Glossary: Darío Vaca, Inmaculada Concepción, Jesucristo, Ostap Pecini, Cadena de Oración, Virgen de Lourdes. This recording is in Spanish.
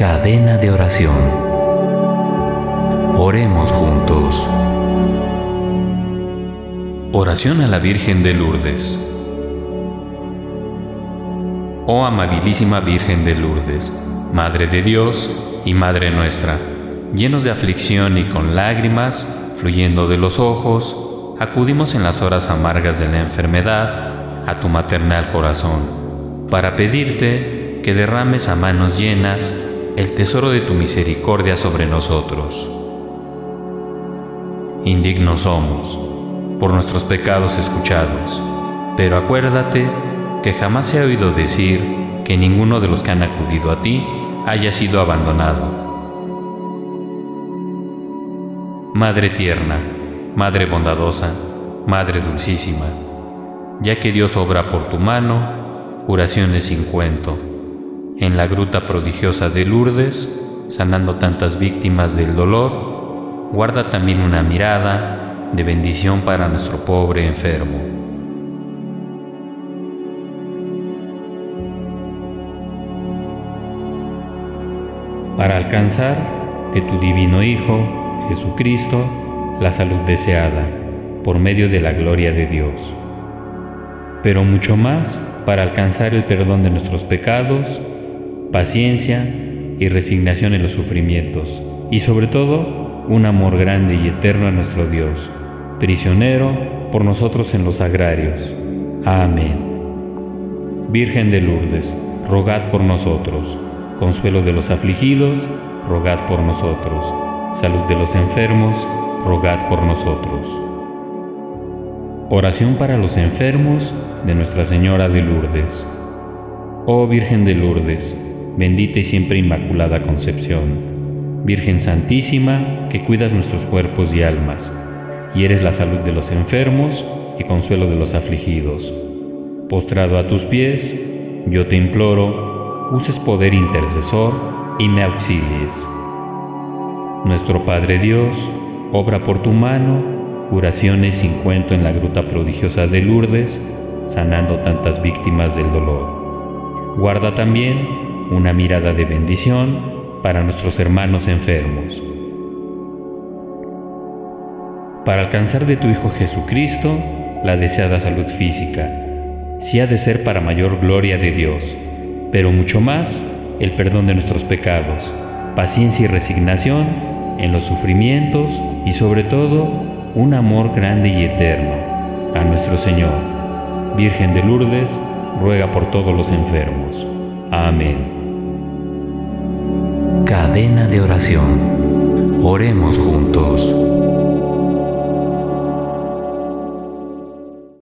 Cadena de Oración. Oremos juntos. Oración a la Virgen de Lourdes. Oh amabilísima Virgen de Lourdes, Madre de Dios y Madre nuestra, llenos de aflicción y con lágrimas fluyendo de los ojos, acudimos en las horas amargas de la enfermedad a tu maternal corazón, para pedirte que derrames a manos llenas el tesoro de tu misericordia sobre nosotros. Indignos somos por nuestros pecados escuchados, pero acuérdate que jamás se ha oído decir que ninguno de los que han acudido a ti haya sido abandonado. Madre tierna, Madre bondadosa, Madre dulcísima, ya que Dios obra por tu mano curaciones sin cuento, en la gruta prodigiosa de Lourdes, sanando tantas víctimas del dolor, guarda también una mirada de bendición para nuestro pobre enfermo. Para alcanzar de tu divino Hijo, Jesucristo, la salud deseada, por medio de la gloria de Dios. Pero mucho más para alcanzar el perdón de nuestros pecados, paciencia y resignación en los sufrimientos, y sobre todo, un amor grande y eterno a nuestro Dios, prisionero por nosotros en los sagrarios. Amén. Virgen de Lourdes, rogad por nosotros. Consuelo de los afligidos, rogad por nosotros. Salud de los enfermos, rogad por nosotros. Oración para los enfermos de Nuestra Señora de Lourdes. Oh Virgen de Lourdes, bendita y siempre Inmaculada Concepción, Virgen Santísima, que cuidas nuestros cuerpos y almas, y eres la salud de los enfermos y consuelo de los afligidos. Postrado a tus pies, yo te imploro, uses poder intercesor y me auxilies. Nuestro Padre Dios, obra por tu mano curaciones sin cuento en la gruta prodigiosa de Lourdes, sanando tantas víctimas del dolor. Guarda también una mirada de bendición para nuestros hermanos enfermos. Para alcanzar de tu Hijo Jesucristo la deseada salud física, sí ha de ser para mayor gloria de Dios, pero mucho más el perdón de nuestros pecados, paciencia y resignación en los sufrimientos y sobre todo un amor grande y eterno a nuestro Señor. Virgen de Lourdes, ruega por todos los enfermos. Amén. Cadena de Oración. Oremos juntos.